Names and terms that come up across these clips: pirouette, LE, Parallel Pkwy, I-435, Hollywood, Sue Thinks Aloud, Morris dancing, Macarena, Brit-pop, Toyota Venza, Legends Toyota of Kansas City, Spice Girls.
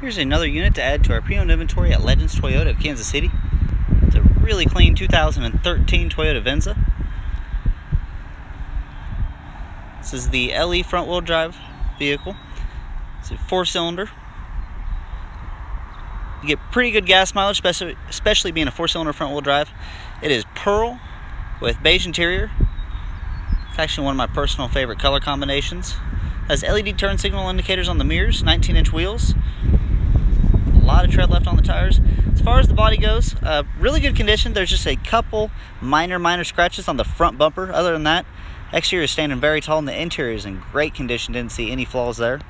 Here's another unit to add to our pre-owned inventory at Legends Toyota of Kansas City. It's a really clean 2013 Toyota Venza. This is the LE front-wheel drive vehicle. It's a 4-cylinder. You get pretty good gas mileage, especially being a 4-cylinder front-wheel drive. It is pearl with beige interior. It's actually one of my personal favorite color combinations. Has LED turn signal indicators on the mirrors, 19-inch wheels. A lot of tread left on the tires. As far as the body goes, really good condition. There's just a couple minor scratches on the front bumper. Other than that, exterior is standing very tall, and the interior is in great condition. Didn't see any flaws there.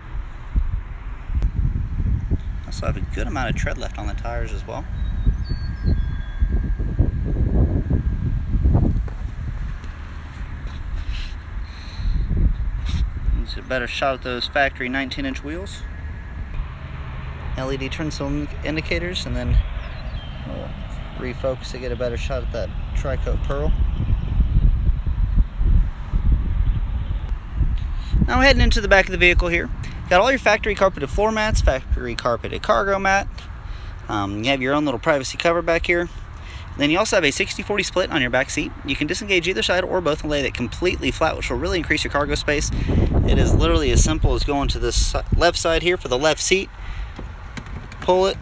Also have a good amount of tread left on the tires as well. It's a better shot at those factory 19-inch wheels. LED turn signal indicators, and then we'll refocus to get a better shot at that tri-coat pearl. Now heading into the back of the vehicle here. Got all your factory carpeted floor mats, factory carpeted cargo mat. You have your own little privacy cover back here. And then you also have a 60-40 split on your back seat. You can disengage either side or both and lay that completely flat, which will really increase your cargo space. It is literally as simple as going to this left side here for the left seat, pull it,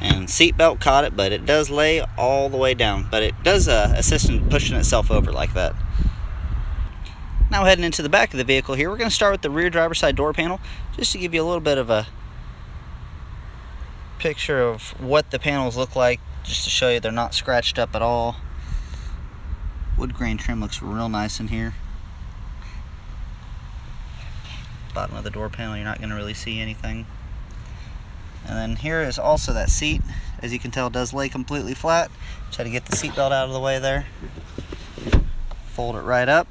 and seatbelt caught it, but it does lay all the way down. But it does assist in pushing itself over like that. Now heading into the back of the vehicle here, we're going to start with the rear driver's side door panel, just to give you a little bit of a picture of what the panels look like, just to show you they're not scratched up at all. Wood grain trim looks real nice in here. Bottom of the door panel, you're not going to really see anything. And then here is also that seat. As you can tell, it does lay completely flat. Try to get the seatbelt out of the way there. Fold it right up.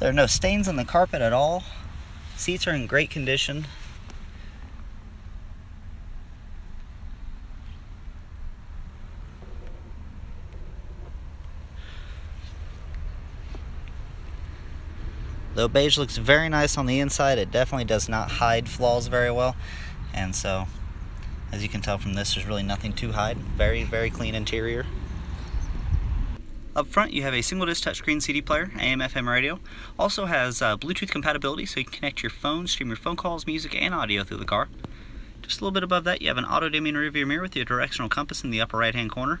There are no stains on the carpet at all. Seats are in great condition. Though beige looks very nice on the inside, it definitely does not hide flaws very well. And so, as you can tell from this, there's really nothing to hide. Very, very clean interior. Up front, you have a single disc touchscreen CD player, AM/FM radio. Also has Bluetooth compatibility, so you can connect your phone, stream your phone calls, music, and audio through the car. Just a little bit above that, you have an auto-dimming rearview mirror with your directional compass in the upper right-hand corner.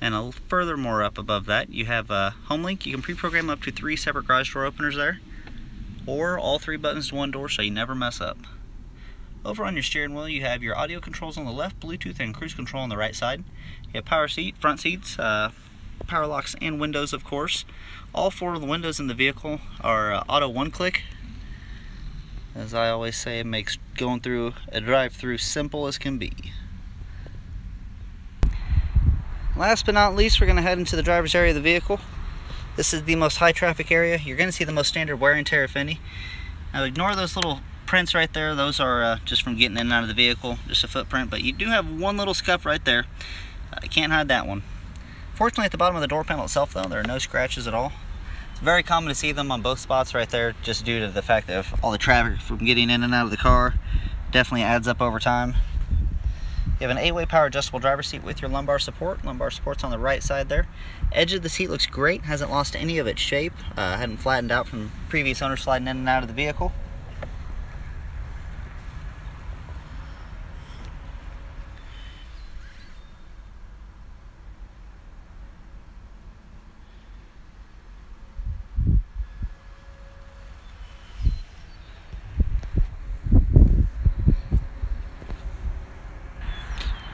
And furthermore up above that, you have a home link. You can pre-program up to 3 separate garage door openers there, or all 3 buttons to one door, so you never mess up. Over on your steering wheel, you have your audio controls on the left, Bluetooth, and cruise control on the right side. You have power seat, front seats, power locks, and windows, of course. All 4 of the windows in the vehicle are auto one-click. As I always say, it makes going through a drive-through simple as can be. Last but not least, we're going to head into the driver's area of the vehicle. This is the most high-traffic area. You're going to see the most standard wear and tear, if any. Now, ignore those little prints right there. Those are just from getting in and out of the vehicle, just a footprint. But you do have one little scuff right there. I can't hide that one. Fortunately, at the bottom of the door panel itself, though, there are no scratches at all. It's very common to see them on both spots right there, just due to the fact that all the traffic from getting in and out of the car definitely adds up over time. You have an 8-way power adjustable driver's seat with your lumbar support. Lumbar support's on the right side there. Edge of the seat looks great, hasn't lost any of its shape, hadn't flattened out from previous owners sliding in and out of the vehicle.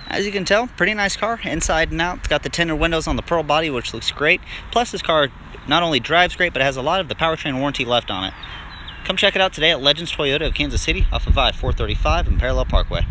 As you can tell, pretty nice car inside and out. It's got the tinted windows on the pearl body, which looks great. Plus, this car not only drives great, but it has a lot of the powertrain warranty left on it. Come check it out today at Legends Toyota of Kansas City off of I-435 and Parallel Parkway.